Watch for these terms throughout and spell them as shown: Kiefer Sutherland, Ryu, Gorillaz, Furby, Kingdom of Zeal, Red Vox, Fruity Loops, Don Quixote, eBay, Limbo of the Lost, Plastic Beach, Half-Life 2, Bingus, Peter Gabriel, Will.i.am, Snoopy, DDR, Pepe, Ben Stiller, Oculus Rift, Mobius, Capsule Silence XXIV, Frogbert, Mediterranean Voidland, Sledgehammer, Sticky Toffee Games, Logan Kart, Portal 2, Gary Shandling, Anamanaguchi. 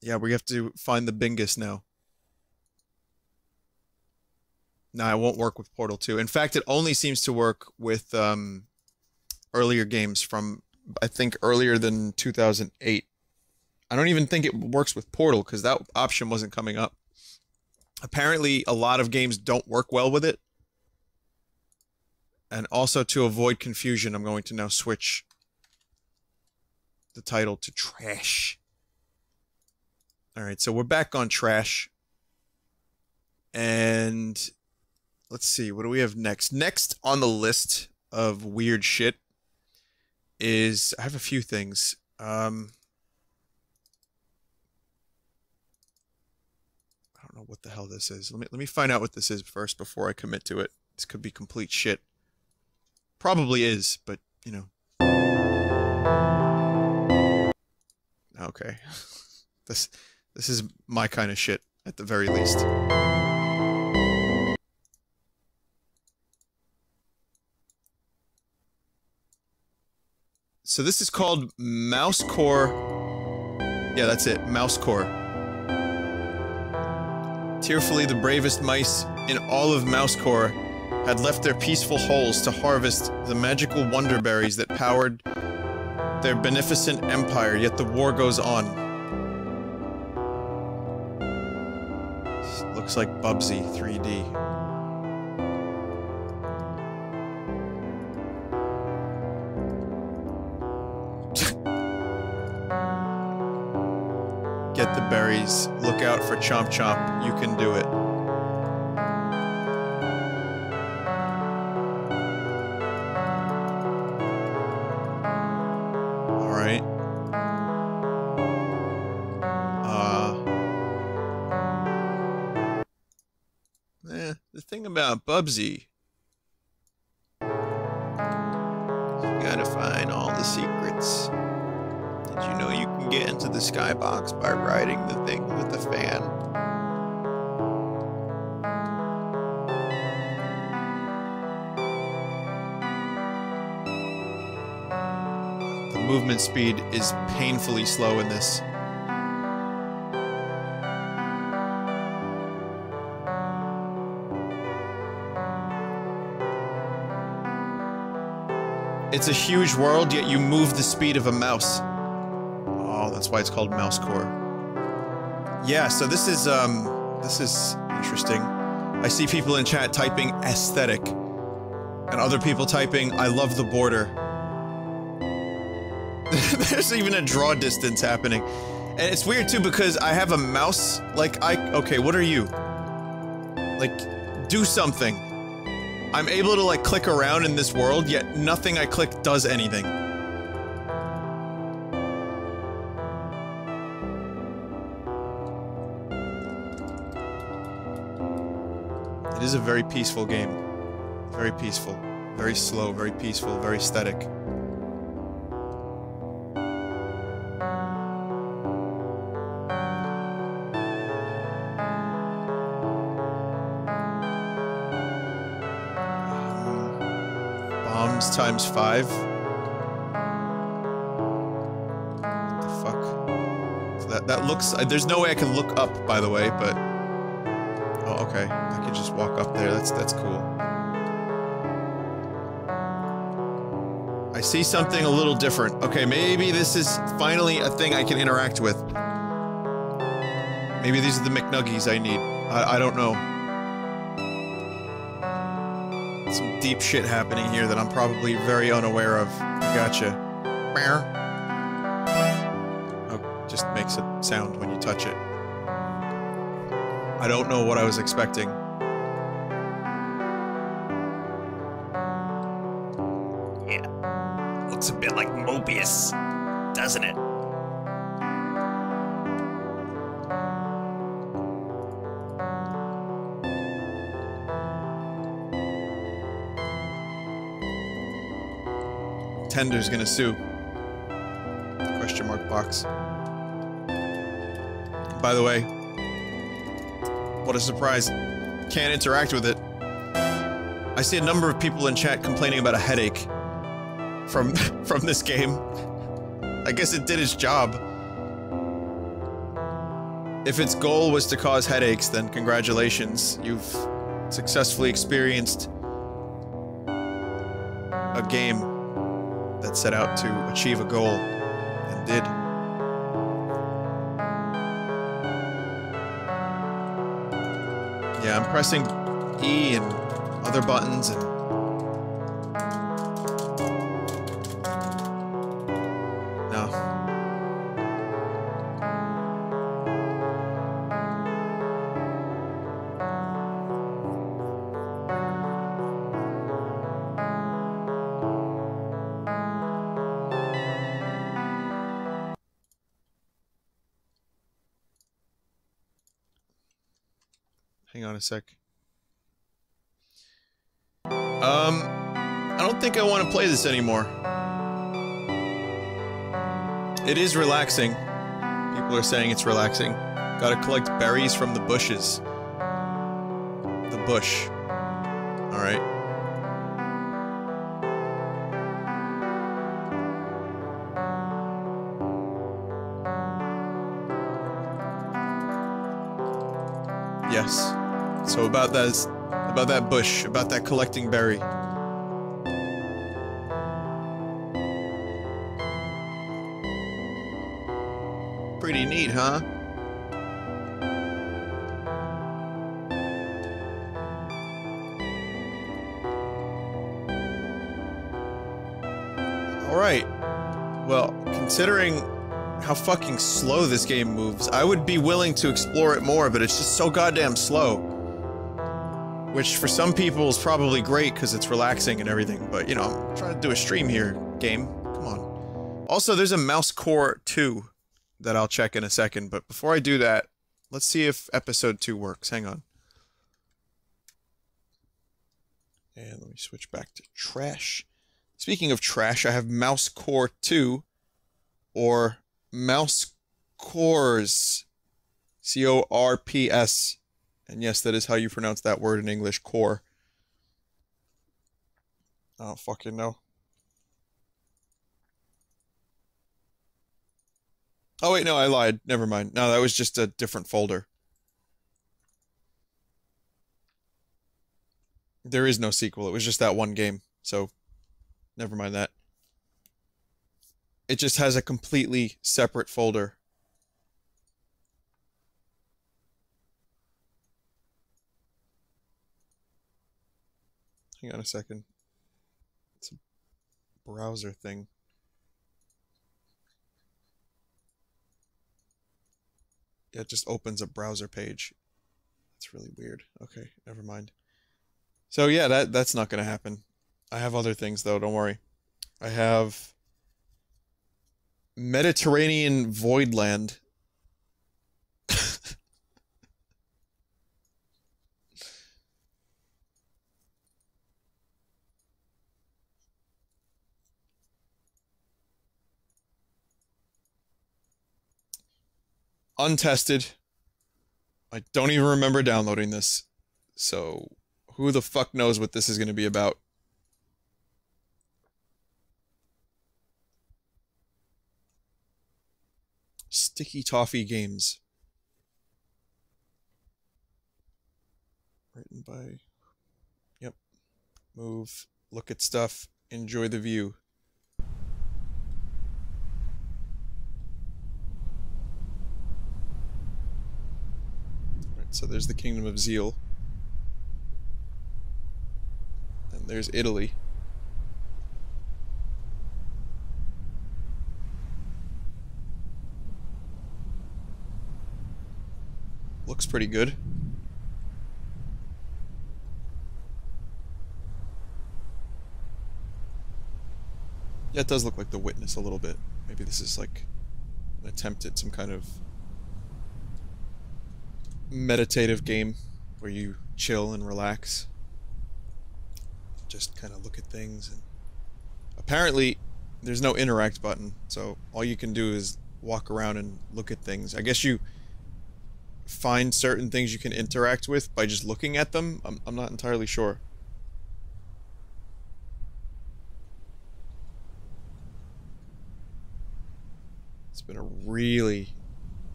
Yeah, we have to find the Bingus now. No, it won't work with Portal 2. In fact, it only seems to work with earlier games from, I think, earlier than 2008. I don't even think it works with Portal, because that option wasn't coming up. Apparently, a lot of games don't work well with it. And also, to avoid confusion, I'm going to now switch the title to Trash. Alright, so we're back on Trash. And let's see, what do we have next? Next on the list of weird shit is... I have a few things. I don't know what the hell this is. Let me find out what this is first before I commit to it. This could be complete shit. Probably is, but, you know. Okay. This is my kind of shit, at the very least. So this is called Mouse Corp. Yeah, that's it. Mouse Corp. Tearfully, the bravest mice in all of Mouse Corp had left their peaceful holes to harvest the magical wonder berries that powered their beneficent empire, yet the war goes on. This looks like Bubsy 3D. Get the berries, look out for Chomp Chomp, you can do it. Alright. The thing about Bubsy... You gotta find all the secrets. Did you know you can get into the skybox by riding the thing with the fan? The movement speed is painfully slow in this. It's a huge world, yet you move the speed of a mouse. That's why it's called Mouse Corp. Yeah, so this is interesting. I see people in chat typing aesthetic, and other people typing, I love the border. There's even a draw distance happening. And it's weird too, because I have a mouse, like, okay, what are you? Like, do something. I'm able to, like, click around in this world, yet nothing I click does anything. It is a very peaceful game. Very peaceful. Very slow, very peaceful, very aesthetic. Bombs times 5? What the fuck? So that looks... There's no way I can look up, by the way, but... Oh, okay. I can just walk up there. That's cool. I see something a little different. Okay, maybe this is finally a thing I can interact with. Maybe these are the McNuggies I need. I don't know. Some deep shit happening here that I'm probably very unaware of. Gotcha. Oh, just makes a sound when you touch it. I don't know what I was expecting. Yeah. Looks a bit like Mobius, doesn't it? Tender's gonna sue. Question mark box. By the way, what a surprise. Can't interact with it. I see a number of people in chat complaining about a headache from this game. I guess it did its job. If its goal was to cause headaches, then congratulations. You've successfully experienced a game that set out to achieve a goal, and did. Yeah, I'm pressing E and other buttons and... a sec. I don't think I want to play this anymore. It is relaxing. People are saying it's relaxing. Gotta collect berries from the bushes. The bush. Alright. Yes. So about that bush, about that collecting berry. Pretty neat, huh? Alright. Well, considering how fucking slow this game moves, I would be willing to explore it more, but it's just so goddamn slow. Which, for some people, is probably great, because it's relaxing and everything, but, you know, I'm trying to do a stream here, game. Come on. Also, there's a Mouse Corp 2 that I'll check in a second, but before I do that, let's see if Episode 2 works. Hang on. And let me switch back to trash. Speaking of trash, I have Mouse Corp 2, or Mouse Corps, C-O-R-P-S. And yes, that is how you pronounce that word in English, core. I don't fucking know. Oh wait, no, I lied. Never mind. No, that was just a different folder. There is no sequel. It was just that one game. So, never mind that. It just has a completely separate folder. Hang on a second. It's a browser thing. Yeah, it just opens a browser page. That's really weird. Okay, never mind. So yeah, that's not gonna happen. I have other things though, don't worry. I have Mediterranean Voidland. Untested. I don't even remember downloading this. So, who the fuck knows what this is going to be about? Sticky Toffee Games. Written by... Yep. Move. Look at stuff. Enjoy the view. So there's the Kingdom of Zeal. And there's Italy. Looks pretty good. Yeah, it does look like The Witness a little bit. Maybe this is like an attempt at some kind of meditative game where you chill and relax, just kind of look at things. And apparently there's no interact button, so all you can do is walk around and look at things. I guess you find certain things you can interact with by just looking at them. I'm not entirely sure. It's been a really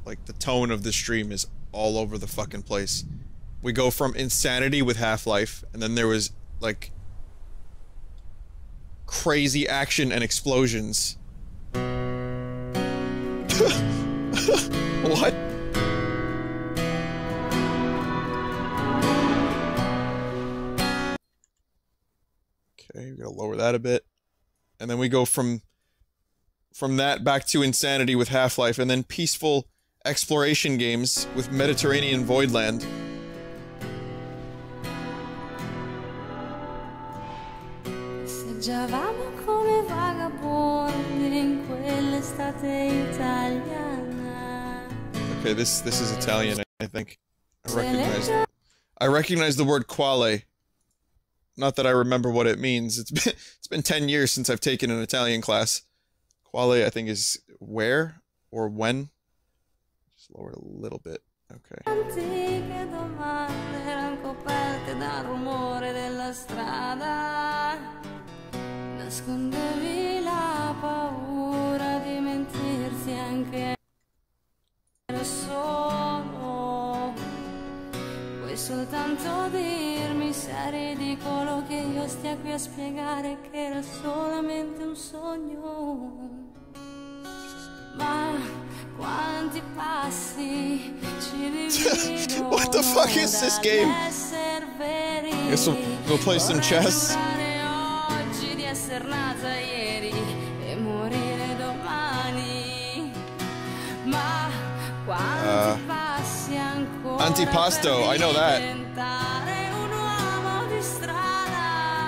Like, the tone of this stream is all over the fucking place. We go from insanity with Half-Life, and then there was, like, crazy action and explosions. What? Okay, we gotta lower that a bit. And then we go from that back to insanity with Half-Life, and then peaceful exploration games with Mediterranean Voidland. Okay, this is Italian, I think. I recognize the word quale. Not that I remember what it means. It's been 10 years since I've taken an Italian class. Quale, I think, is where or when. Just lower it a little bit. Okay. What the fuck is this game? I guess we'll play some chess. Antipasto, I know that.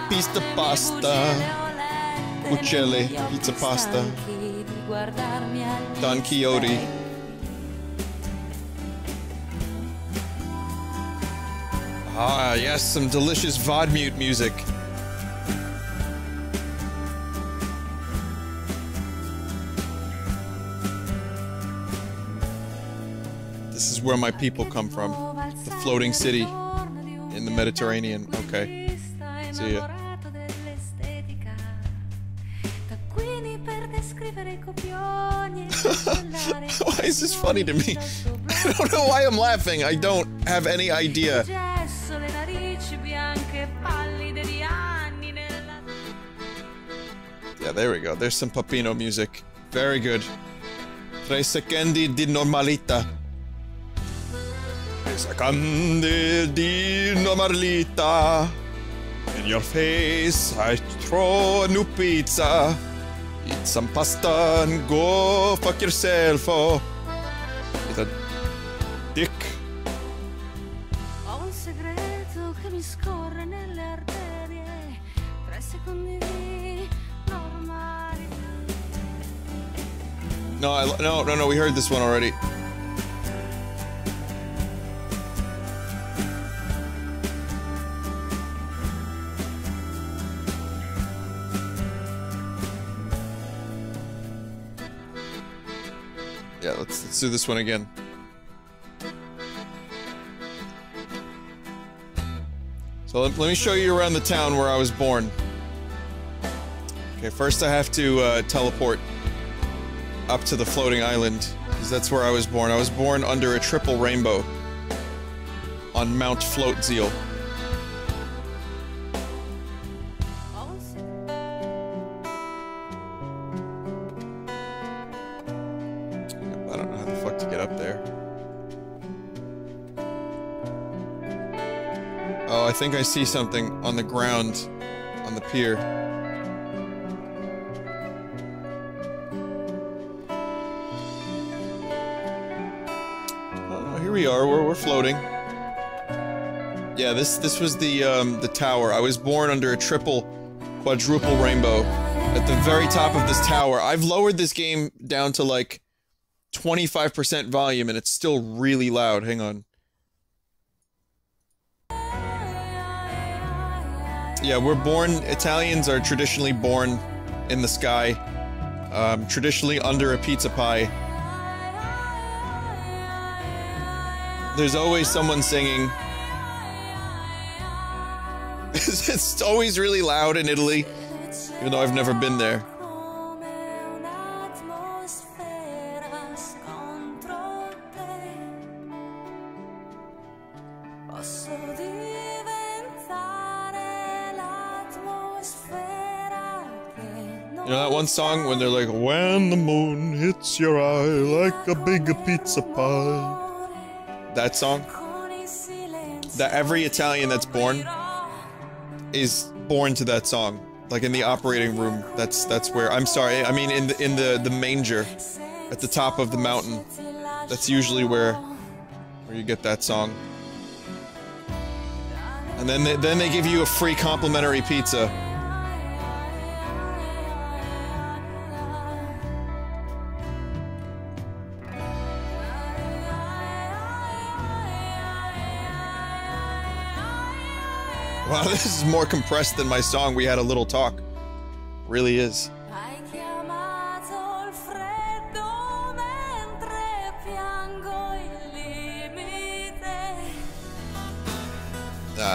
Pizza pasta. Uccelli, pizza pasta. Don Quixote. Ah, yes, some delicious Vodmute music. This is where my people come from. The floating city in the Mediterranean. Okay. See ya. Why is this funny to me? I don't know why I'm laughing. I don't have any idea. Yeah, there we go. There's some Papino music. Very good. Tre secondi di normalita. Secondi di normalita. In your face I throw a new pizza. Eat some pasta and go fuck yourself. Oh. It's a dick. No, no, we heard this one already. Yeah, let's do this one again. So let me show you around the town where I was born. Okay, first I have to teleport up to the floating island, because that's where I was born. I was born under a triple rainbow on Mount Float Zeal. I think I see something on the ground, on the pier. Oh, here we are. We're floating. Yeah, this was the tower. I was born under a quadruple rainbow at the very top of this tower. I've lowered this game down to like 25% volume, and it's still really loud. Hang on. Yeah, we're born, Italians are traditionally born in the sky, traditionally under a pizza pie. There's always someone singing. It's always really loud in Italy, even though I've never been there. You know that one song when they're like, when the moon hits your eye like a big pizza pie? That song? That every Italian that's born is born to that song. Like in the operating room, that's where, I'm sorry, I mean in the manger at the top of the mountain. That's usually where you get that song. And then they give you a free complimentary pizza. Wow, this is more compressed than my song, We Had a Little Talk. Really is. Nah,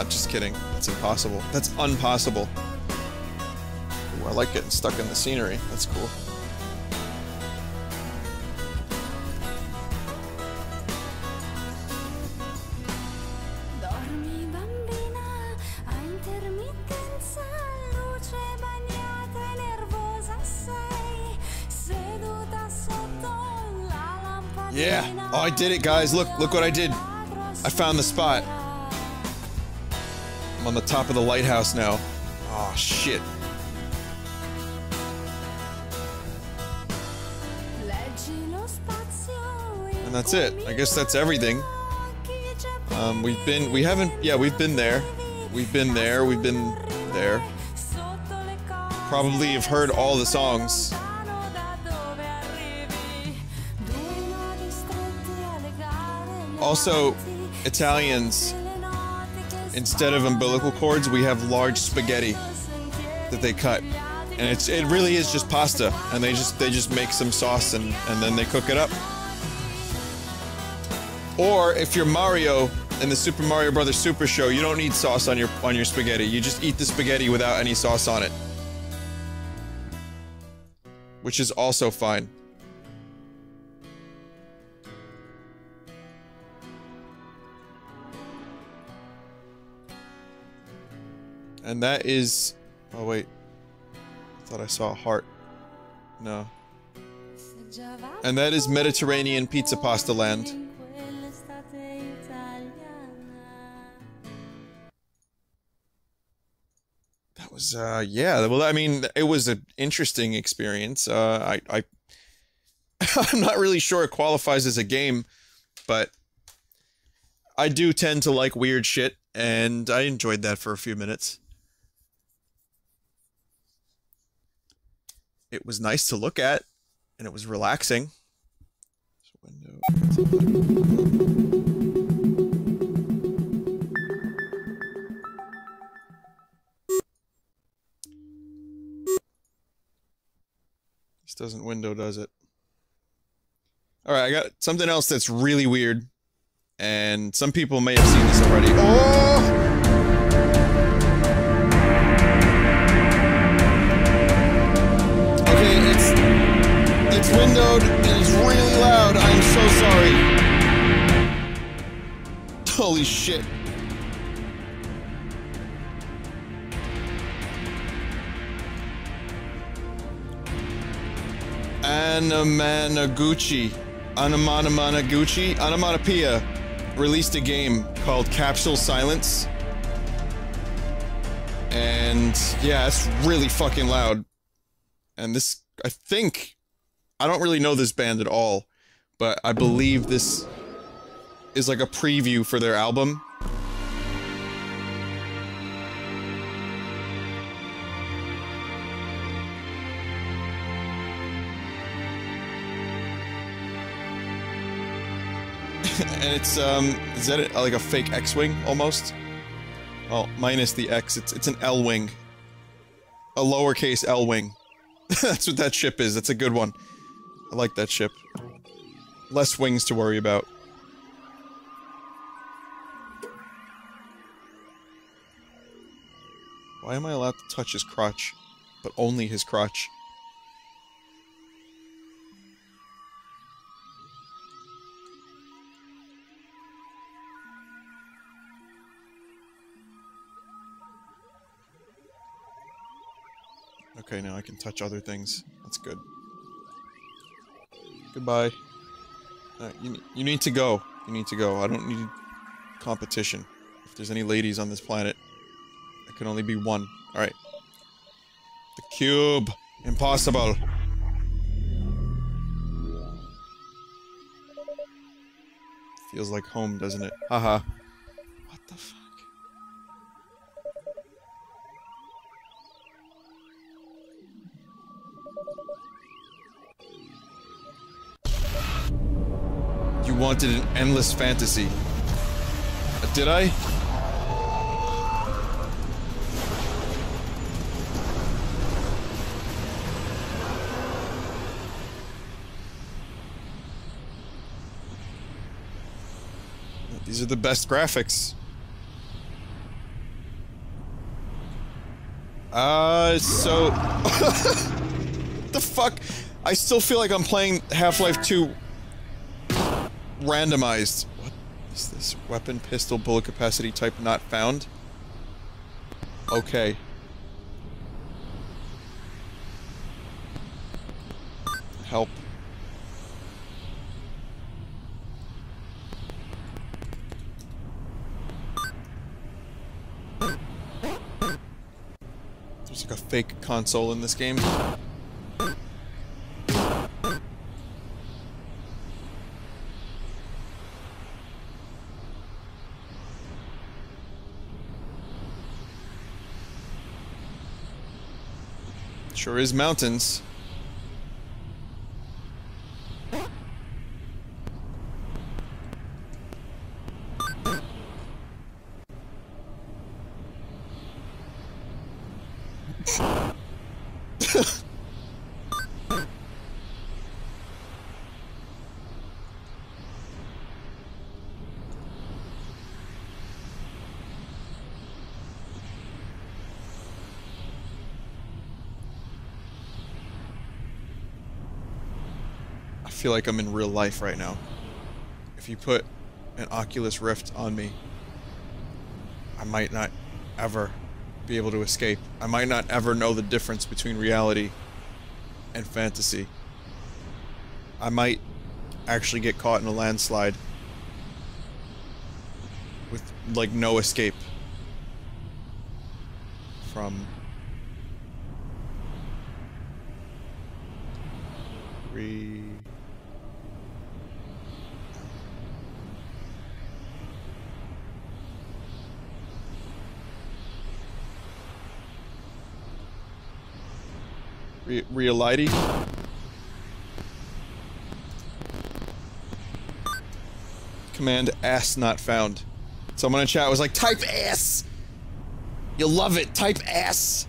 just kidding. That's impossible. That's unpossible. Ooh, I like getting stuck in the scenery. That's cool. Yeah! Oh, I did it, guys! Look what I did! I found the spot. I'm on the top of the lighthouse now. Oh, shit. And that's it. I guess that's everything. We've been there. Probably have heard all the songs. Also, Italians, instead of umbilical cords, we have large spaghetti that they cut, and it really is just pasta, and they just make some sauce and then they cook it up. Or if you're Mario in the Super Mario Brothers Super Show, you don't need sauce on your spaghetti. You just eat the spaghetti without any sauce on it, which is also fine. And that is... oh wait, I thought I saw a heart. No. And that is Mediterranean Pizza Pasta Land. That was, yeah, well, I mean, it was an interesting experience. I'm not really sure it qualifies as a game, but I do tend to like weird shit, and I enjoyed that for a few minutes. It was nice to look at, and it was relaxing. Window. This doesn't window, does it? Alright, I got something else that's really weird, and some people may have seen this already. Oh! It's windowed, and it's really loud, I'm so sorry. Holy shit. Anamanaguchi, Onomatopoeia, released a game called Capsule Silence. And, yeah, it's really fucking loud. And this, I think... I don't really know this band at all, but I believe this is like a preview for their album. And it's, is that it? Like a fake X-Wing, almost? Well, minus the X, it's an L-Wing. A lowercase L-Wing. That's what that ship is, that's a good one. I like that ship. Less wings to worry about. Why am I allowed to touch his crotch? But only his crotch. Okay, now I can touch other things. That's good. Goodbye. You need to go. You need to go. I don't need competition. If there's any ladies on this planet, there can only be one. Alright. The cube. Impossible. Feels like home, doesn't it? Haha. What the fuck? You wanted an endless fantasy. Did I? These are the best graphics. So... What the fuck? I still feel like I'm playing Half-Life 2... randomized. What is this? Weapon, pistol, bullet capacity type not found? Okay. Help. There's like a fake console in this game. Sure is mountains. I feel like I'm in real life right now. If you put an Oculus Rift on me, I might not ever be able to escape. I might not ever know the difference between reality and fantasy. I might actually get caught in a landslide with, like, no escape from reality. Command ass not found. Someone in chat was like, type ass! You'll love it, type ass!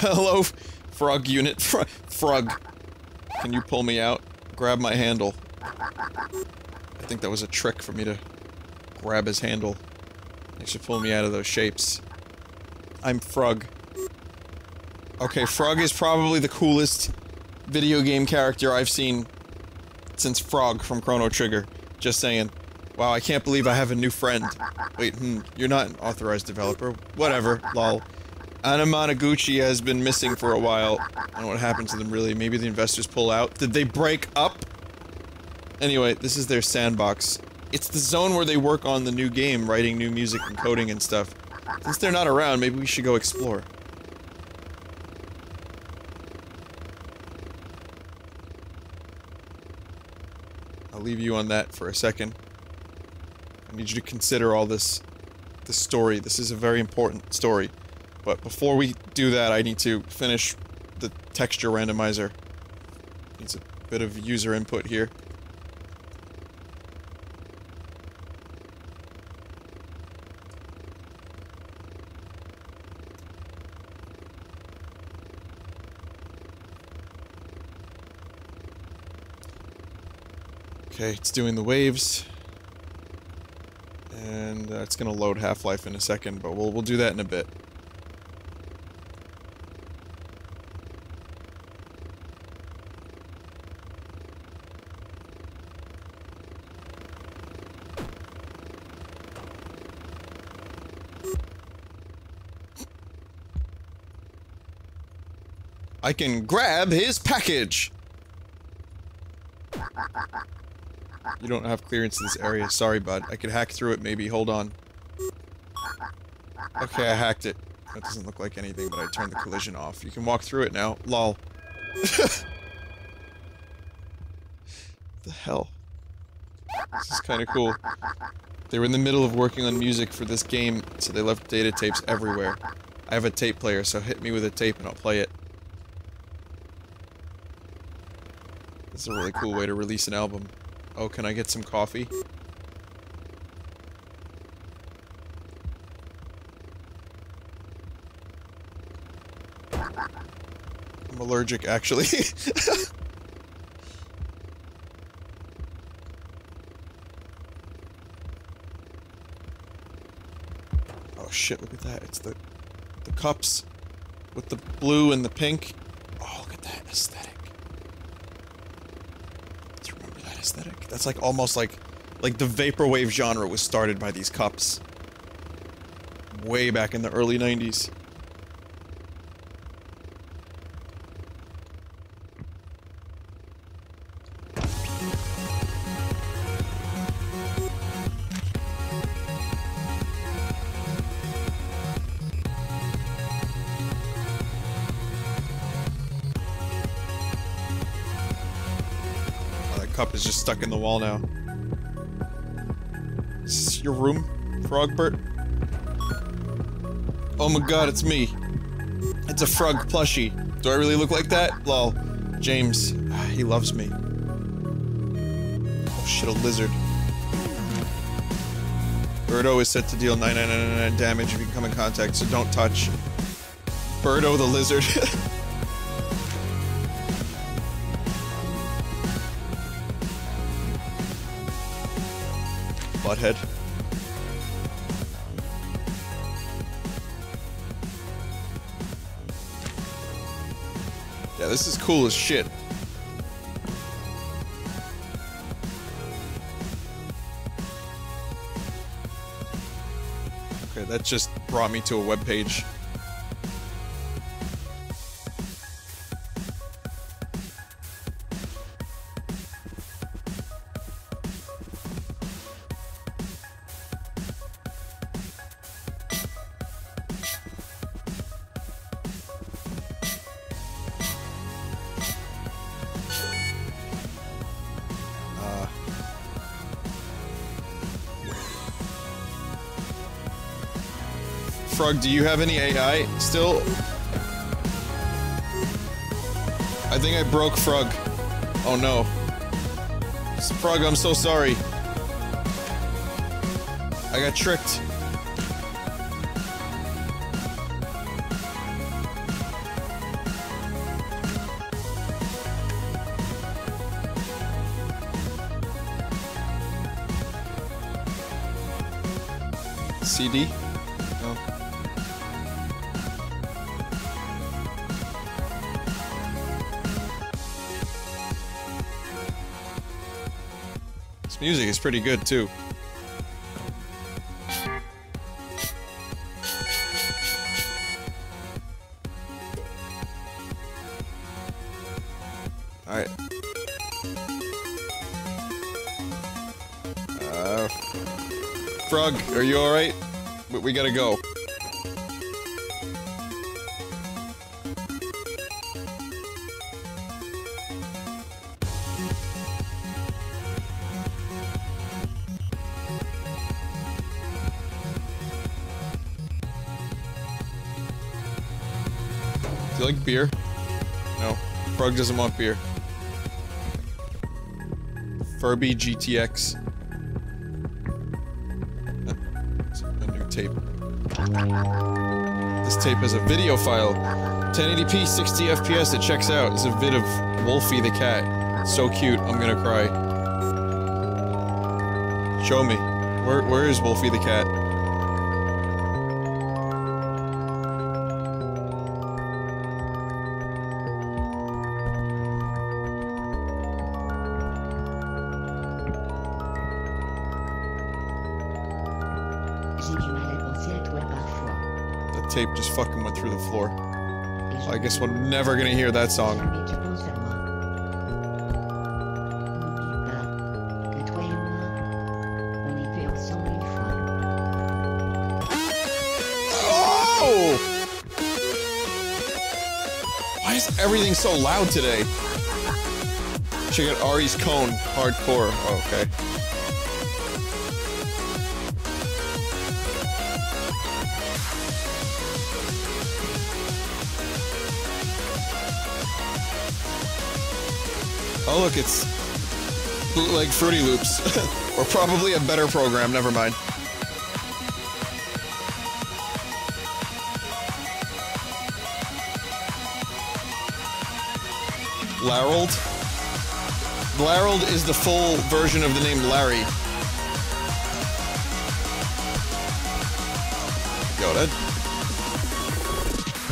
Hello, frog unit. Frog. Can you pull me out? Grab my handle. I think that was a trick for me to grab his handle. They should pull me out of those shapes. I'm Frog. Okay, Frog is probably the coolest video game character I've seen since Frog from Chrono Trigger. Just saying. Wow, I can't believe I have a new friend. Wait, you're not an authorized developer. Whatever, lol. Anamanaguchi has been missing for a while. I don't know what happened to them, really. Maybe the investors pull out. Did they break up? Anyway, this is their sandbox. It's the zone where they work on the new game, writing new music and coding and stuff. Since they're not around, maybe we should go explore. I'll leave you on that for a second. I need you to consider all this story. This is a very important story. But before we do that, I need to finish the texture randomizer. Needs a bit of user input here. Okay, it's doing the waves. And it's going to load Half-Life in a second, but we'll do that in a bit. I can grab his package! You don't have clearance in this area. Sorry, bud. I could hack through it, maybe. Hold on. Okay, I hacked it. That doesn't look like anything, but I turned the collision off. You can walk through it now. Lol. The hell? This is kind of cool. They were in the middle of working on music for this game, so they left data tapes everywhere. I have a tape player, so hit me with a tape and I'll play it. It's a really cool way to release an album. Oh, can I get some coffee? I'm allergic, actually. Oh shit, look at that. It's the cups with the blue and the pink. Oh, look at that aesthetic. Aesthetic. That's like almost like the vaporwave genre was started by these cups. Way back in the early 90s. Is just stuck in the wall now. Is this your room, Frogbert? Oh my god, it's me. It's a frog plushie. Do I really look like that? Lol. James, he loves me. Oh shit, a lizard. Birdo is set to deal 9,999 damage if you come in contact, so don't touch. Birdo the lizard. Butthead. Yeah, this is cool as shit. Okay, that just brought me to a web page. Frog, do you have any AI still? I think I broke Frog. Oh no. Frog, I'm so sorry. I got tricked. CD? Music is pretty good, too. Alright. Frog, are you alright? We gotta go. Like beer? No. Frog doesn't want beer. Furby GTX. That's a new tape. This tape is a video file. 1080p, 60 FPS, it checks out. It's a vid of Wolfie the cat. So cute, I'm gonna cry. Show me. Where is Wolfie the cat? That tape just fucking went through the floor. Well, I guess we're never gonna hear that song. Everything's so loud today. Check out Ari's cone, hardcore. Oh, okay. Oh look, it's bootleg Fruity Loops, or probably a better program. Never mind. Larold? Larold is the full version of the name Larry. Yo, that...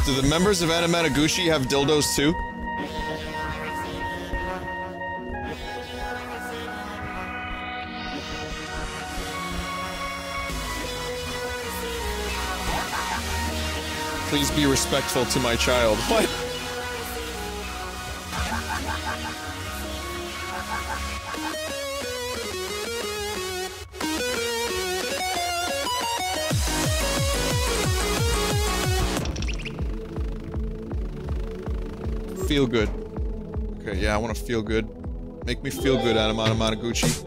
Do the members of Anamanaguchi have dildos too? Please be respectful to my child. What? Feel good. Okay, yeah, I want to feel good. Make me feel good, Anamanaguchi.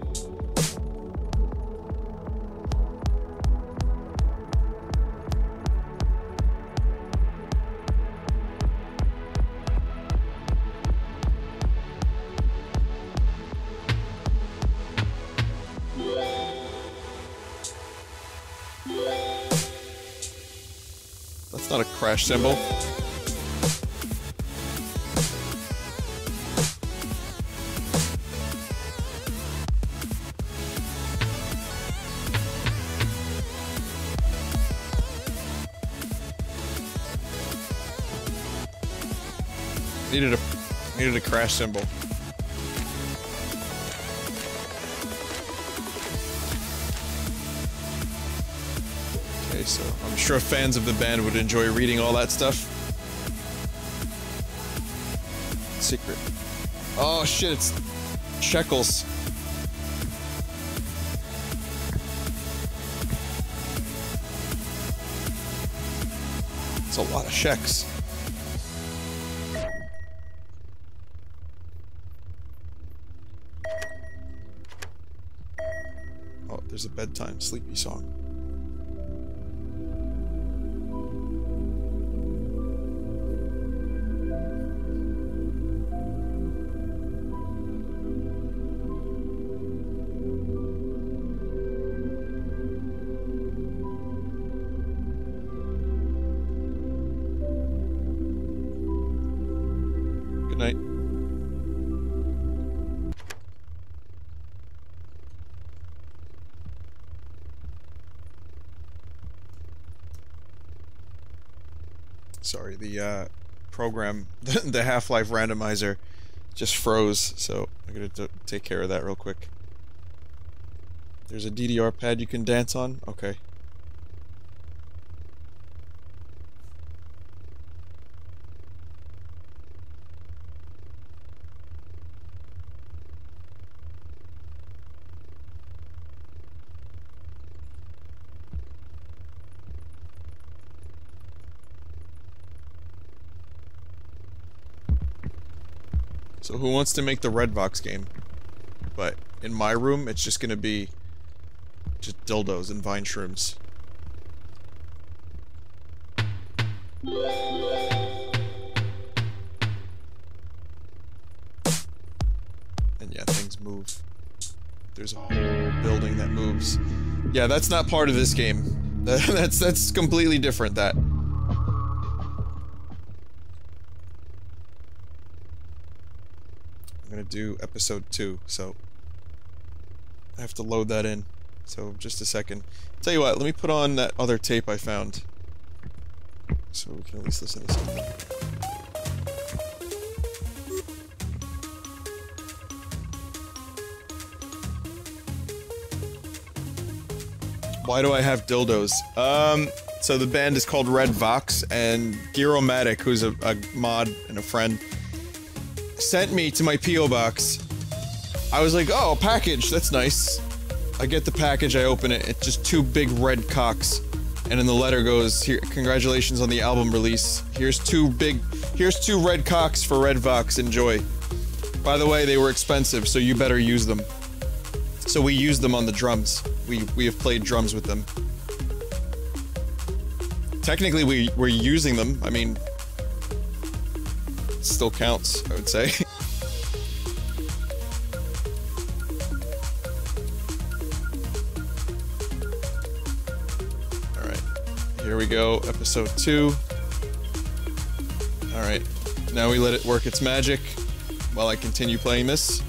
That's not a crash cymbal. Needed a crash cymbal. Okay, so I'm sure fans of the band would enjoy reading all that stuff. Secret. Oh shit, it's shekels. It's a lot of shekels. A bedtime sleepy song. Good night. Sorry, the program, the Half-Life randomizer just froze, so I'm gonna take care of that real quick. There's a DDR pad you can dance on? Okay. So who wants to make the Red Vox game? But in my room, it's just gonna be just dildos and vine shrooms. And yeah, things move. There's a whole building that moves. Yeah, that's not part of this game. That's completely different, that. I'm gonna do episode 2, so I have to load that in. So, just a second. Tell you what, let me put on that other tape I found. So we can at least listen to something. Why do I have dildos? So the band is called Red Vox, and Gear-o-matic, who's a mod and a friend, sent me to my P.O. box. I was like, oh, a package, that's nice. I get the package, I open it, it's just two big red cocks. And in the letter goes, here, congratulations on the album release. Here's two red cocks for Red Vox, enjoy. By the way, they were expensive, so you better use them. So we used them on the drums. We have played drums with them. Technically, we're using them, I mean... Still counts, I would say. Here we go, episode 2. Alright, now we let it work its magic while I continue playing this.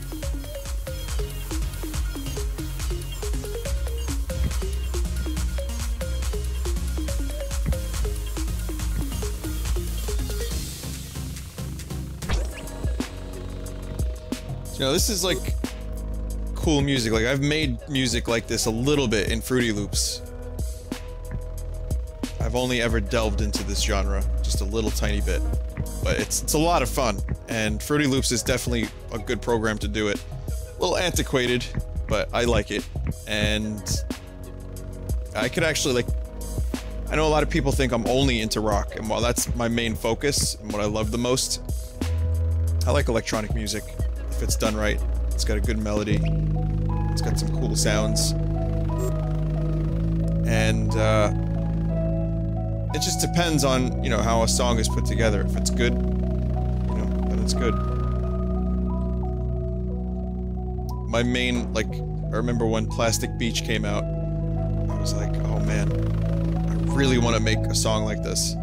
You know, this is like cool music. Like, I've made music like this a little bit in Fruity Loops. I've only ever delved into this genre, just a little tiny bit, but it's a lot of fun, and Fruity Loops is definitely a good program to do it. A little antiquated, but I like it, and I could actually, like, I know a lot of people think I'm only into rock, and while that's my main focus, and what I love the most, I like electronic music. If it's done right, it's got a good melody, it's got some cool sounds, and, it just depends on, you know, how a song is put together. If it's good, you know, then it's good. My main, like, I remember when Plastic Beach came out, I was like, oh man, I really want to make a song like this.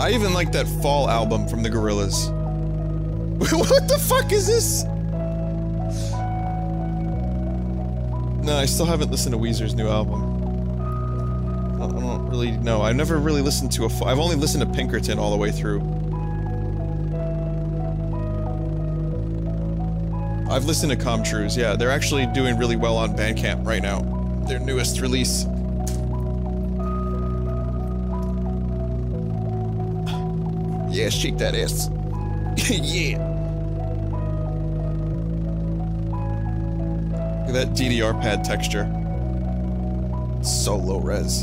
I even like that Fall album from the Gorillaz. What the fuck is this? No, I still haven't listened to Weezer's new album. I don't really know. I've never really listened to I've only listened to Pinkerton all the way through. I've listened to Comtrues, yeah. They're actually doing really well on Bandcamp right now. Their newest release. Yeah, shake that ass. Yeah. Look at that DDR pad texture. It's so low res.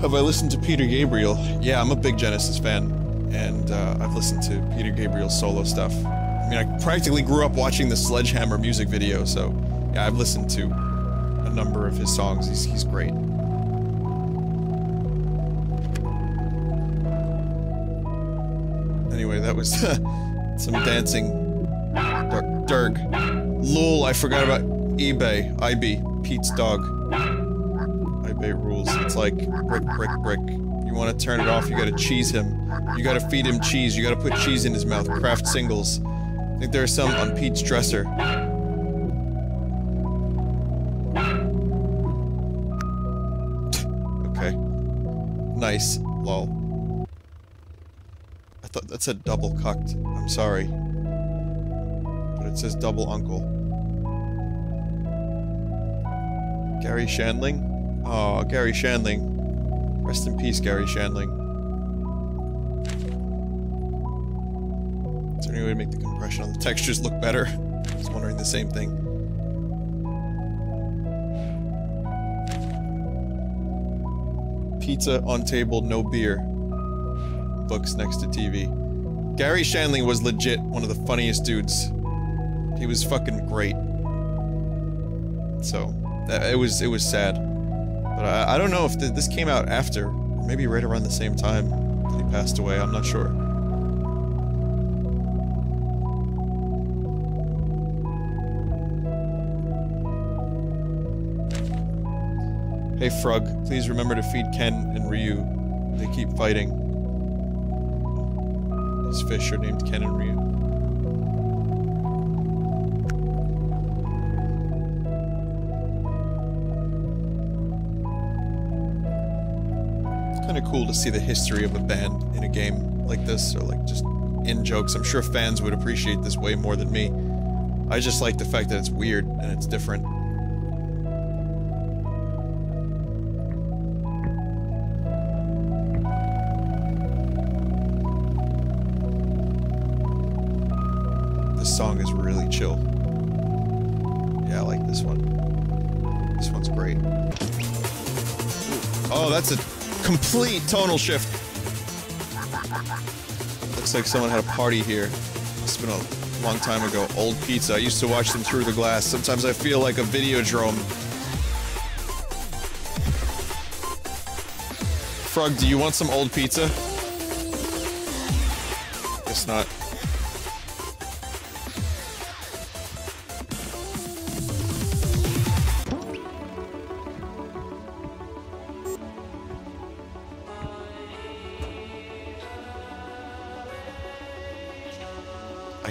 Have I listened to Peter Gabriel? Yeah, I'm a big Genesis fan, and I've listened to Peter Gabriel's solo stuff. I mean, I practically grew up watching the Sledgehammer music video, so yeah, I've listened to a number of his songs. He's great. Anyway, that was some dancing. Dirk. Lol, I forgot about eBay. IB. Pete's dog. eBay rules. It's like, brick. You want to turn it off, you gotta cheese him. You gotta feed him cheese. You gotta put cheese in his mouth. Craft singles. I think there are some on Pete's dresser. Okay. Nice. Lol. That said double cucked. I'm sorry. But it says double uncle. Gary Shandling? Oh, Gary Shandling. Rest in peace, Gary Shandling. Is there any way to make the compression on the textures look better? I was wondering the same thing. Pizza on table, no beer. Books next to TV. Gary Shandling was legit one of the funniest dudes. He was fucking great. So, it was sad. But I don't know if this came out after, or maybe right around the same time that he passed away, I'm not sure. Hey, Frog, please remember to feed Ken and Ryu. They keep fighting. These fish are named Ken and Ryu. Kind of cool to see the history of a band in a game like this, or like just in jokes. I'm sure fans would appreciate this way more than me. I just like the fact that it's weird and it's different. This song is really chill. Yeah, I like this one. This one's great. Oh, that's a complete tonal shift. Looks like someone had a party here. It's been a long time ago. Old pizza. I used to watch them through the glass. Sometimes I feel like a videodrome. Frog, do you want some old pizza? Guess not.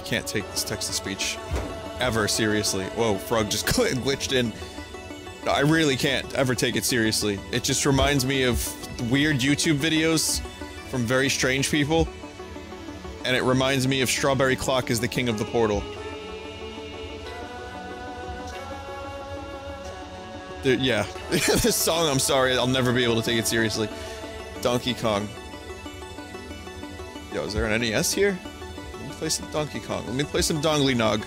Can't take this text-to-speech ever seriously. Whoa, Frog just glitched in. I really can't ever take it seriously. It just reminds me of weird YouTube videos from very strange people. And it reminds me of Strawberry Clock is the king of the portal. Dude, yeah. This song, I'm sorry, I'll never be able to take it seriously. Donkey Kong. Yo, is there an NES here? Play some Donkey Kong. Let me play some Dongly Nog.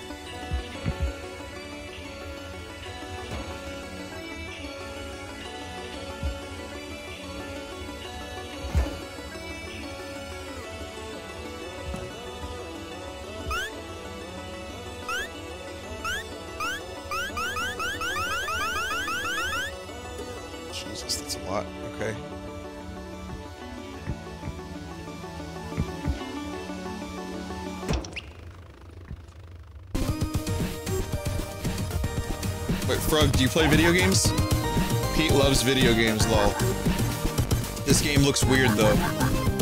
Jesus, that's a lot. Okay. Frog, do you play video games? Pete loves video games, lol. This game looks weird, though.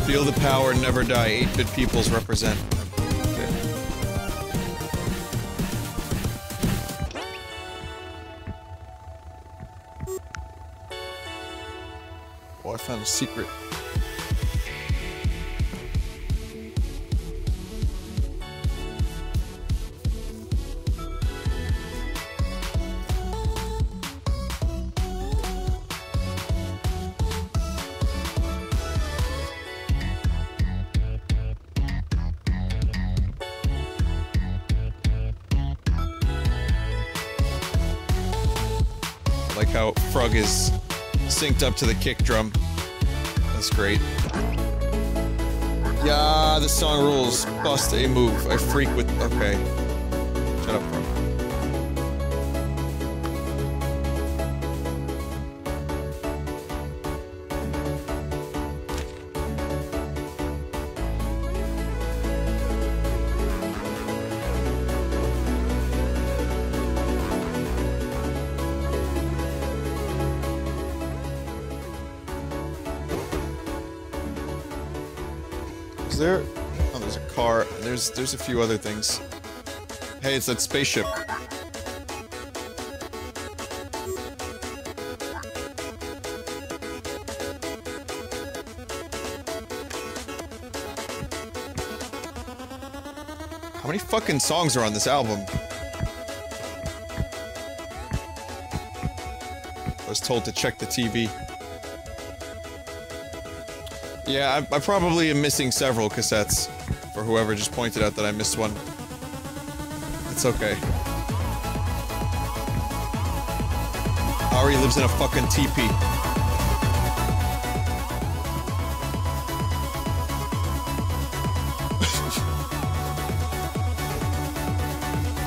Feel the power, never die. 8-bit peoples represent. Okay. Oh, I found a secret. Is synced up to the kick drum. That's great. Yeah, the song rules. Bust a move. I freak with. Okay. Shut up, bro. There's a few other things. Hey, it's that spaceship. How many fucking songs are on this album? I was told to check the TV. Yeah, I probably am missing several cassettes. Or whoever just pointed out that I missed one. It's okay. Ari lives in a fucking teepee.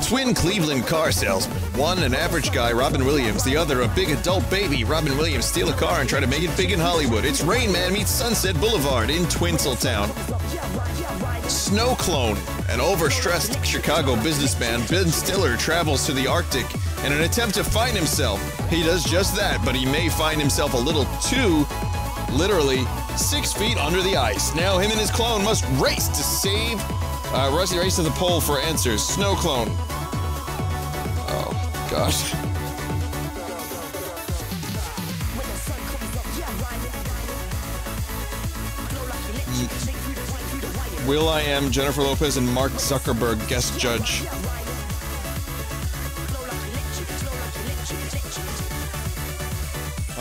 Twin Cleveland car salesmen. One, an average guy, Robin Williams. The other, a big adult baby, Robin Williams. Steal a car and try to make it big in Hollywood. It's Rain Man meets Sunset Boulevard in Twinseltown. Snow Clone, an overstressed Chicago businessman, Ben Stiller, travels to the Arctic In an attempt to find himself, he does just that, but he may find himself a little too, literally, 6 feet under the ice. Now him and his clone must race to save... Rusty race to the pole for answers. Snow clone. Oh, gosh. Will.i.am, Jennifer Lopez, and Mark Zuckerberg guest judge.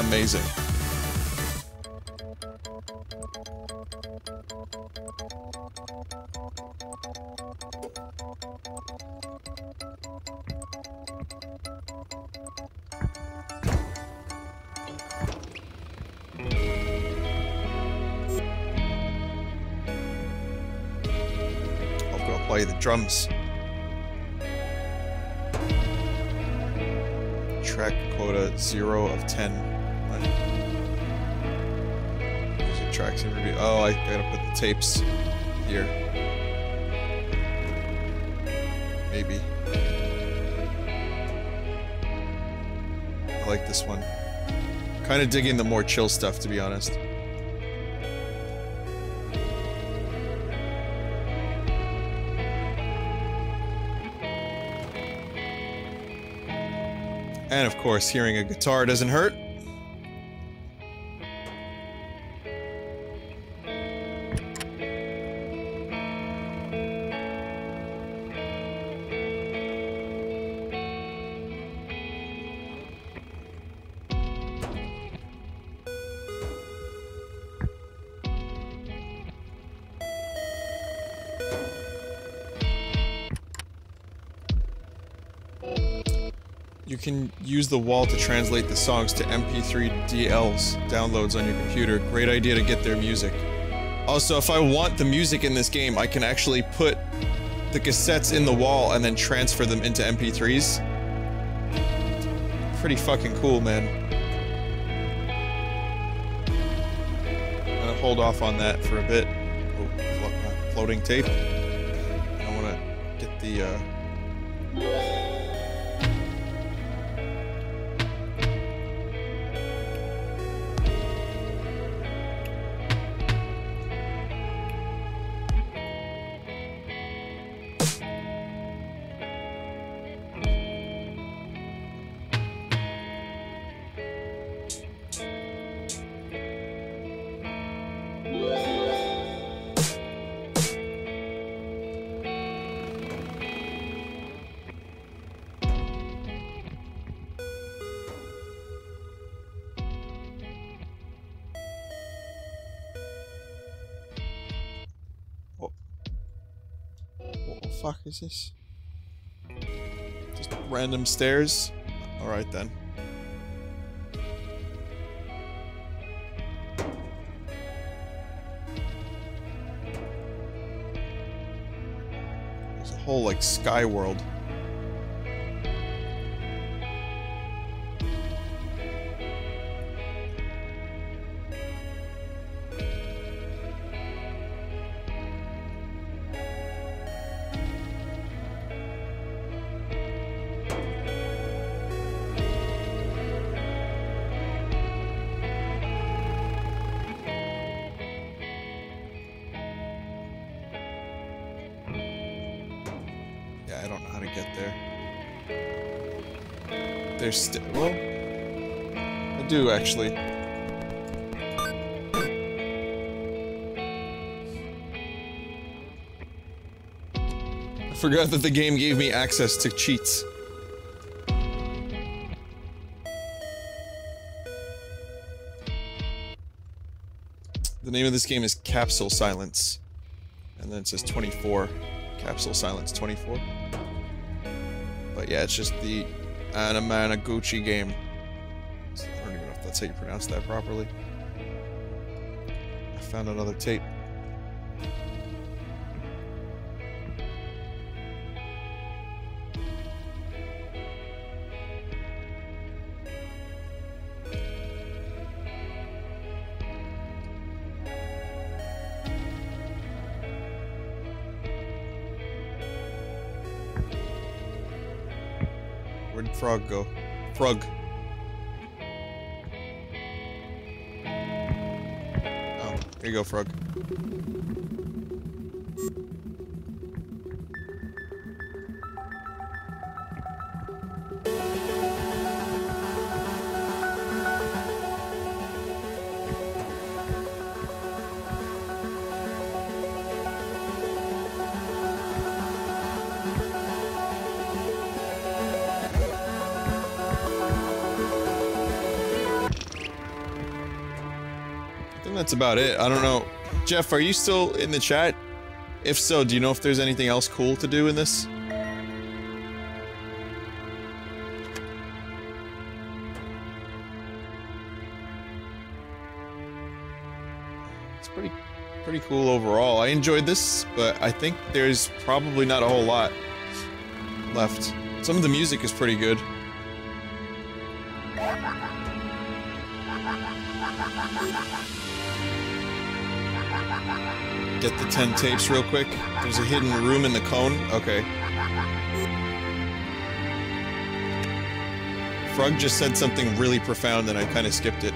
Amazing. Drums. Track quota 0 of 10. Music tracks in review. Oh, I gotta put the tapes here. Maybe. I like this one. Kind of digging the more chill stuff, to be honest. And of course, hearing a guitar doesn't hurt. Use the wall to translate the songs to MP3 DLs, downloads on your computer. Great idea to get their music. Also, if I want the music in this game, I can actually put the cassettes in the wall and then transfer them into MP3s. Pretty fucking cool, man. I'm gonna hold off on that for a bit. Oh, floating tape. I wanna get the, fuck is this? Just random stairs? Alright then. There's a whole, like, sky world. Well, I do actually. I forgot that the game gave me access to cheats. The name of this game is Capsule Silence. And then it says 24. Capsule Silence 24. But yeah, it's just the Anamanaguchi game. I don't even know if that's how you pronounce that properly. I found another tape. frog go? Frog. Oh, here you go, frog. That's about it. I don't know. Jeff, are you still in the chat? If so, do you know if there's anything else cool to do in this? It's pretty cool overall. I enjoyed this, but I think there's probably not a whole lot left. Some of the music is pretty good. Get the 10 tapes real quick. There's a hidden room in the cone. Okay. Frog just said something really profound and I kind of skipped it.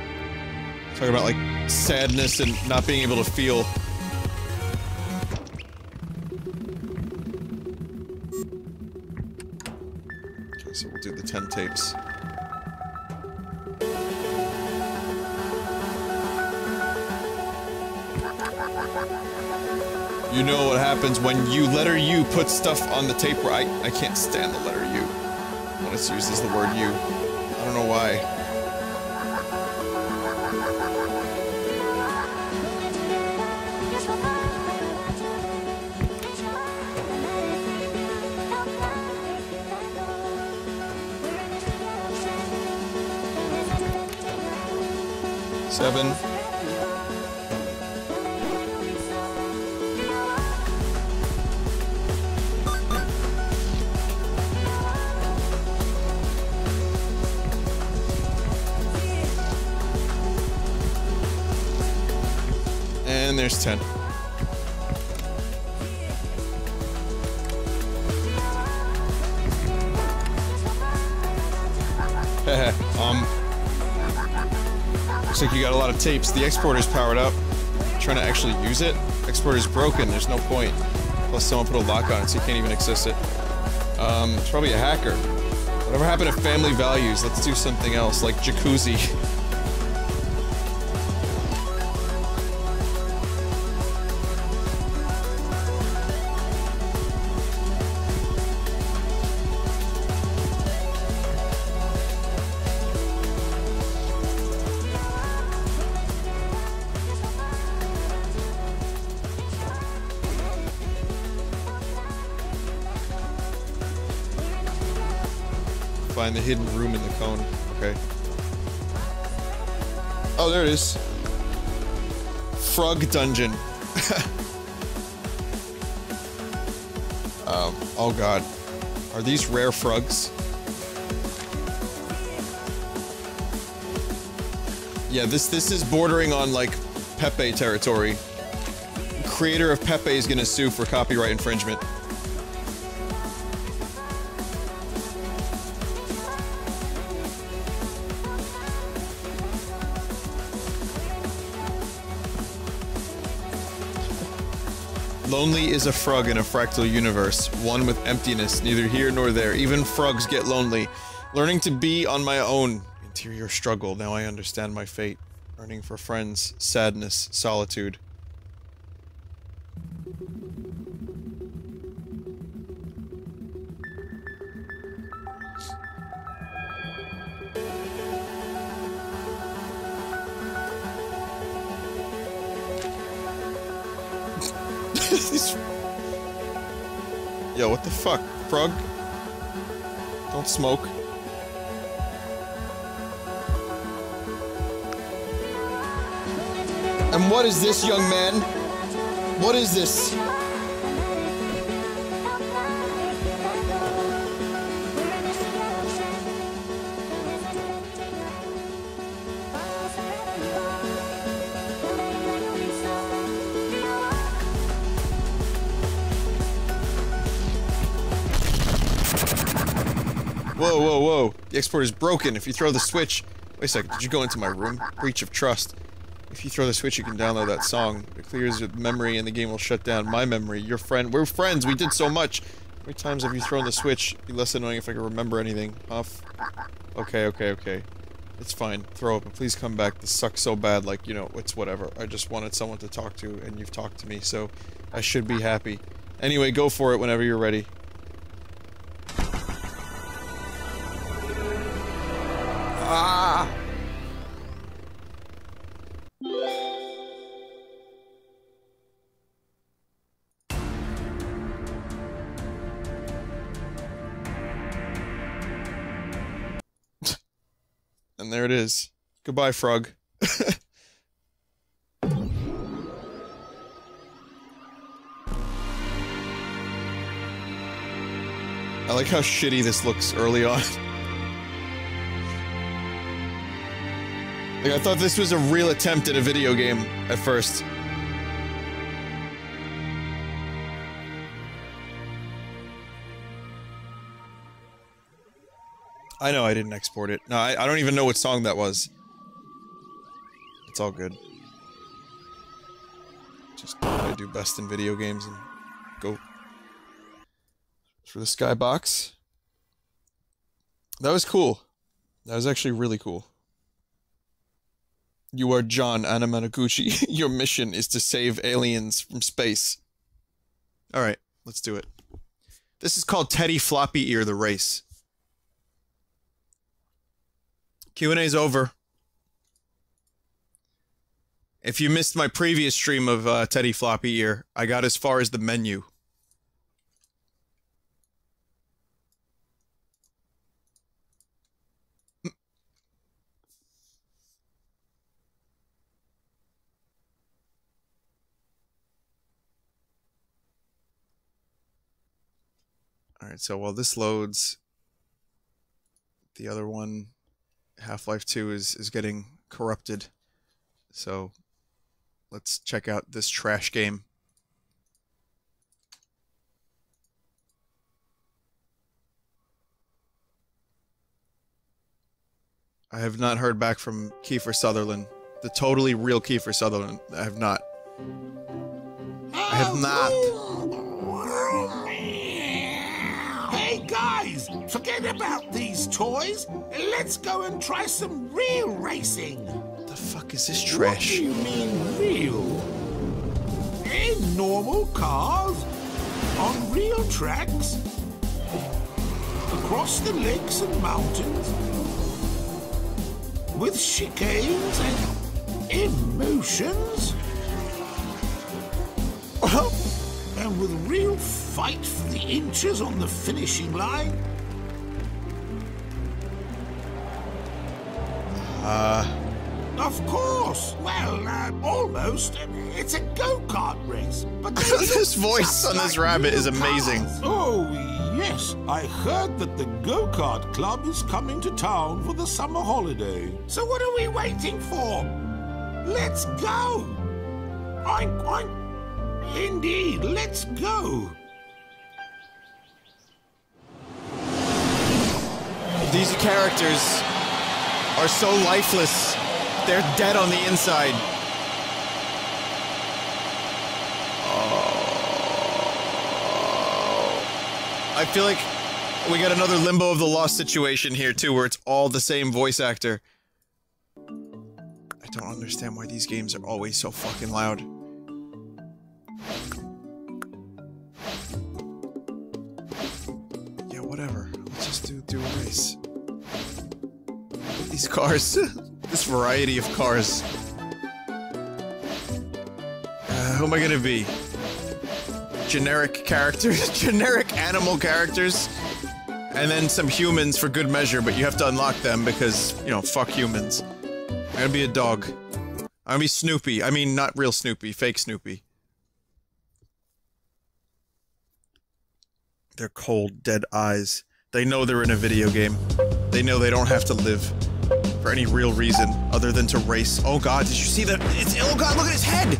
Talking about like sadness and not being able to feel. Okay, so we'll do the 10 tapes. You know what happens when you letter U put stuff on the tape where I can't stand the letter U. When it's used as the word U. I don't know why. Seven. And there's 10. Looks like you got a lot of tapes. The exporter's powered up. I'm trying to actually use it. Exporter's broken, there's no point. Plus someone put a lock on it so you can't even access it. It's probably a hacker. Whatever happened to family values? Let's do something else, like jacuzzi. The hidden room in the cone. Okay. Oh, there it is. Frog dungeon. Oh god. Are these rare frogs? Yeah, this is bordering on like Pepe territory. Creator of Pepe is gonna sue for copyright infringement. Lonely is a frog in a fractal universe, one with emptiness, neither here nor there. Even frogs get lonely. Learning to be on my own. Interior struggle, now I understand my fate. Earning for friends, sadness, solitude. Yo, what the fuck? Frog? Don't smoke. And what is this, young man? What is this? Whoa, whoa, whoa. The export is broken. If you throw the switch... Wait a second, did you go into my room? Breach of trust. If you throw the switch, you can download that song. It clears your memory and the game will shut down my memory. Your friend... We're friends! We did so much! How many times have you thrown the switch? It'd be less annoying if I could remember anything. Huff. Okay, okay, okay. It's fine. Throw up and please come back. This sucks so bad, like, you know, it's whatever. I just wanted someone to talk to, and you've talked to me, so I should be happy. Anyway, go for it whenever you're ready. Ah! And there it is. Goodbye, frog. I like how shitty this looks early on. Like, I thought this was a real attempt at a video game at first. I know I didn't export it. No, I don't even know what song that was. It's all good. Just do what I do best in video games and go. For the skybox. That was cool. That was actually really cool. You are John Anamanaguchi. Your mission is to save aliens from space. Alright, let's do it. This is called Teddy Floppy Ear, The Race. Q&A's over. If you missed my previous stream of Teddy Floppy Ear, I got as far as the menu. Alright, so while this loads, the other one, Half-Life 2, is getting corrupted. So, let's check out this trash game. I have not heard back from Kiefer Sutherland. The totally real Kiefer Sutherland. I have not. I have not. Hey guys, forget about these toys. Let's go and try some real racing. The fuck is this trash? What do you mean real? In normal cars? On real tracks? Across the lakes and mountains? With chicanes and emotions? And with real fight for the inches on the finishing line? Of course! Well, almost. It's a go-kart race. But this voice on this rabbit is amazing. Oh, yes. I heard that the go-kart club is coming to town for the summer holiday. So what are we waiting for? Let's go! Oink, oink. Indeed, let's go! These characters are so lifeless. They're dead on the inside. Oh. I feel like we got another Limbo of the Lost situation here too, where it's all the same voice actor. I don't understand why these games are always so fucking loud. Yeah, whatever. Let's just do a race. These cars. This variety of cars. Who am I gonna be? Generic characters? Generic animal characters? And then some humans for good measure, but you have to unlock them because, you know, fuck humans. I'm gonna be a dog. I'm gonna be Snoopy. I mean, not real Snoopy. Fake Snoopy. Their cold, dead eyes. They know they're in a video game. They know they don't have to live for any real reason other than to race. Oh god, did you see that? It's, oh god, look at his head!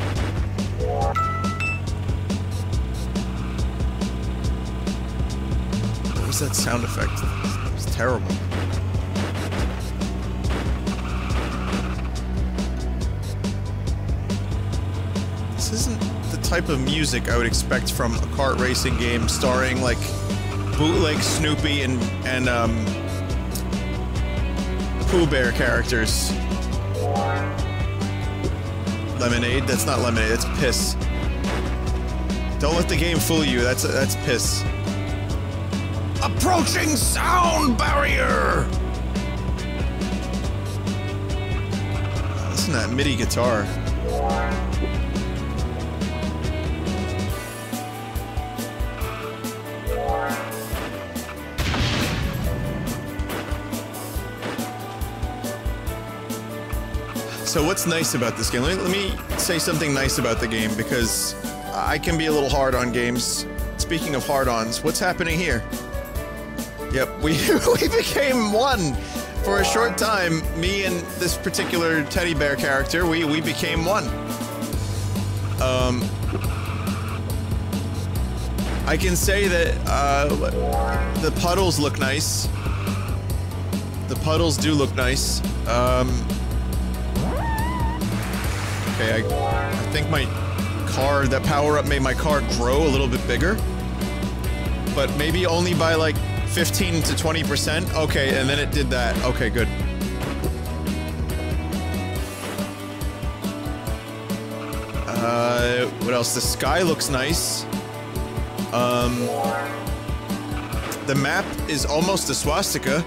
What was that sound effect? It was terrible. This isn't the type of music I would expect from a kart racing game starring, like, bootleg Snoopy and Pooh Bear characters. Lemonade? That's not lemonade, that's piss. Don't let the game fool you, that's piss. Approaching sound barrier! Listen to that MIDI guitar. So what's nice about this game? Let me say something nice about the game, because I can be a little hard on games. Speaking of hard-ons, what's happening here? Yep, we became one! For a short time, me and this particular teddy bear character, we became one. I can say that, the puddles look nice. The puddles do look nice. Okay, I think my car, that power-up made my car grow a little bit bigger. But maybe only by like 15 to 20%. Okay, and then it did that. Okay, good. What else? The sky looks nice. The map is almost a swastika.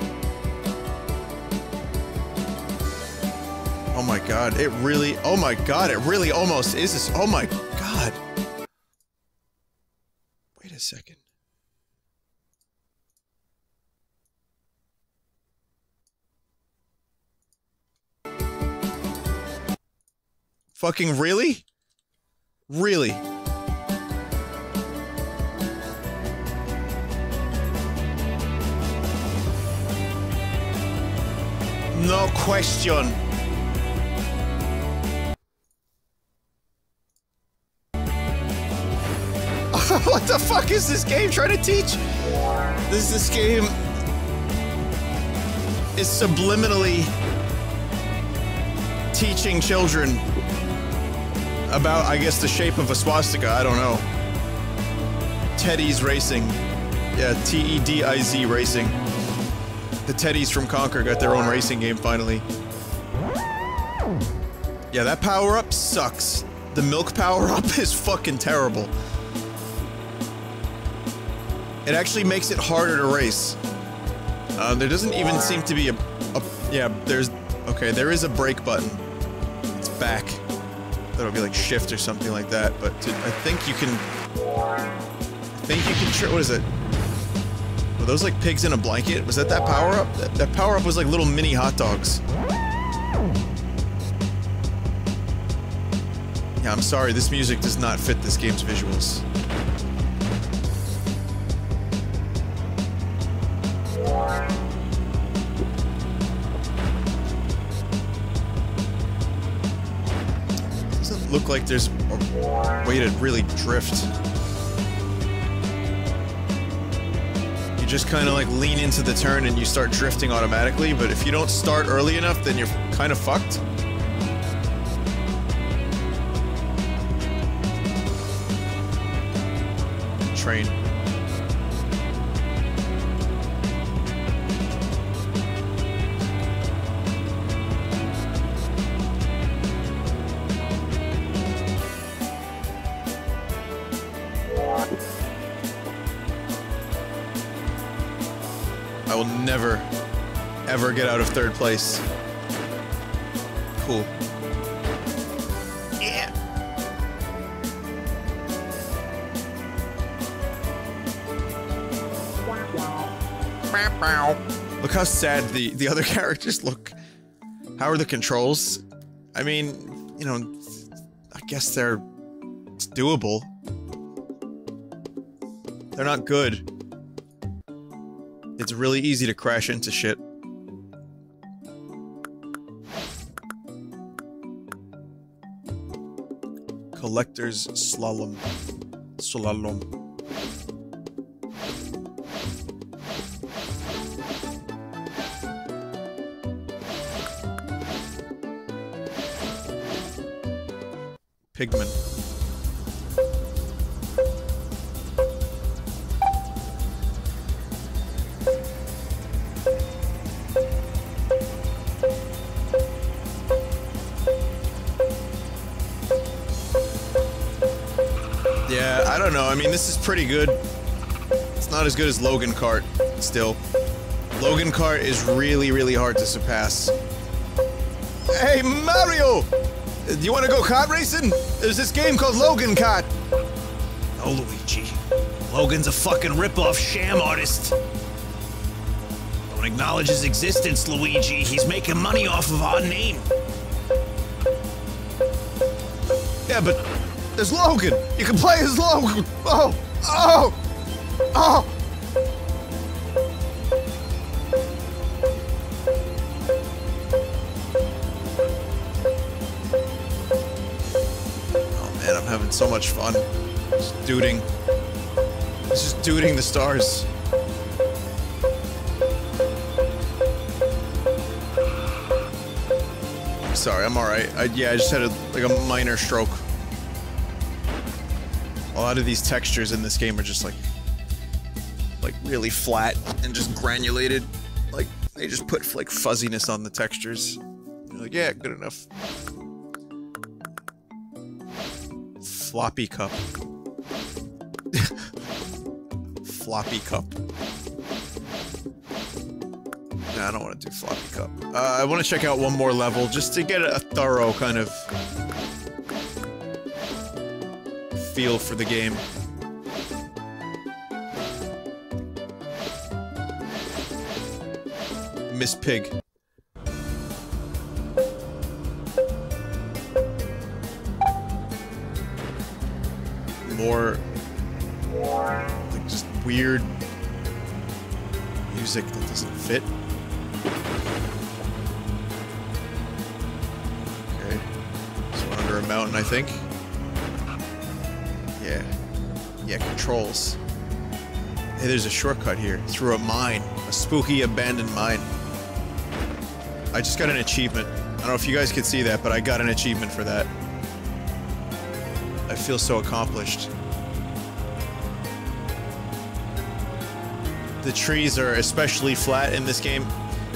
Oh my god, it really, oh my god, it really almost is this, oh my god. Wait a second. Fucking really? Really? No question. What the fuck is this game trying to teach? This game is subliminally teaching children about, I guess, the shape of a swastika. I don't know. Teddy's Racing. Yeah, T-E-D-I-Z Racing. The Teddies from Conker got their own racing game finally. Yeah, that power-up sucks. The milk power-up is fucking terrible. It actually makes it harder to race. There doesn't even seem to be yeah, there's... Okay, there is a brake button. It's back. That'll be like shift or something like that, but I think you can... What is it? Were those like pigs in a blanket? Was that power-up? That power-up was like little mini hot dogs. Yeah, I'm sorry, this music does not fit this game's visuals. Look like there's a way to really drift. You just kind of like lean into the turn and you start drifting automatically, but if you don't start early enough, then you're kind of fucked. Train. Never, ever get out of third place. Cool. Yeah. Look how sad the other characters look. How are the controls? I mean, you know, I guess it's doable. They're not good. It's really easy to crash into shit. Collector's Slalom. Slalom. pigment. Yeah, I don't know. I mean, this is pretty good. It's not as good as Logan Kart, still. Logan Kart is really, really hard to surpass. Hey, Mario! Do you want to go kart racing? There's this game called Logan Kart. No, Luigi. Logan's a fucking ripoff sham artist. Don't acknowledge his existence, Luigi. He's making money off of our name. Yeah, but there's Logan. You can play as Logan. Oh, oh, oh. Having so much fun. Just duding. Just duding the stars. Sorry, I'm alright. Yeah, I just had a minor stroke. A lot of these textures in this game are just like really flat and just granulated. Like, they just put like fuzziness on the textures. You're like, yeah, good enough. Floppy cup. Floppy cup. Nah, I don't want to do floppy cup. I want to check out one more level just to get a thorough kind of feel for the game. Miss Pig. More like just weird music that doesn't fit. Okay, so we're under a mountain, I think. Yeah, yeah, controls. Hey, there's a shortcut here through a mine, a spooky abandoned mine. I just got an achievement. I don't know if you guys could see that, but I got an achievement for that. I feel so accomplished. The trees are especially flat in this game.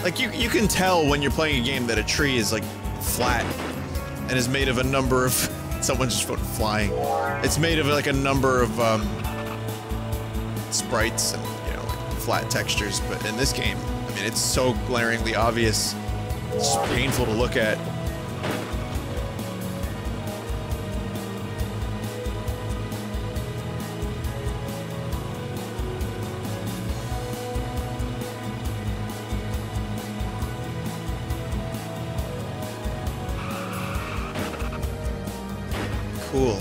Like, you can tell when you're playing a game that a tree is, like, flat and is made of a number of... Someone just went flying. It's made of, like, a number of, sprites and, you know, like, flat textures, but in this game, I mean, it's so glaringly obvious. It's just painful to look at. Cool.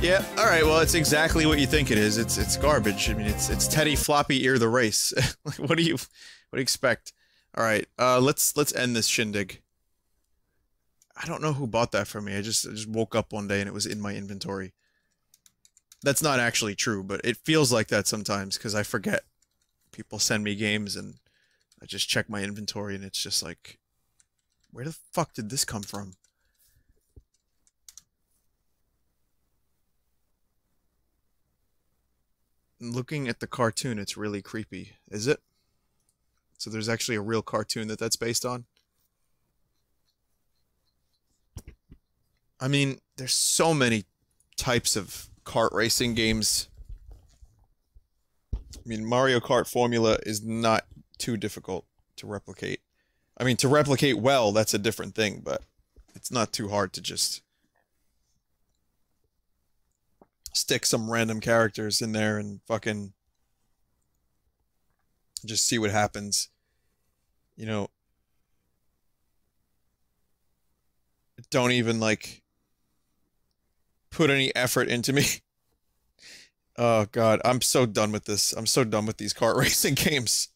Yeah, alright, well, it's exactly what you think it is. It's garbage. I mean, it's Teddy Floppy Ear the Race. Like, what do you expect? Alright, let's end this shindig. I don't know who bought that for me. I just woke up one day and it was in my inventory. That's not actually true, but it feels like that sometimes because I forget. People send me games and I just check my inventory and it's just like, where the fuck did this come from? And looking at the cartoon, it's really creepy. Is it? So there's actually a real cartoon that's based on? I mean, there's so many types of kart racing games. I mean, Mario Kart formula is not too difficult to replicate. I mean, to replicate well, that's a different thing, but it's not too hard to just stick some random characters in there and fucking just see what happens. You know, don't even like put any effort into me. Oh god, I'm so done with this. I'm so done with these kart racing games.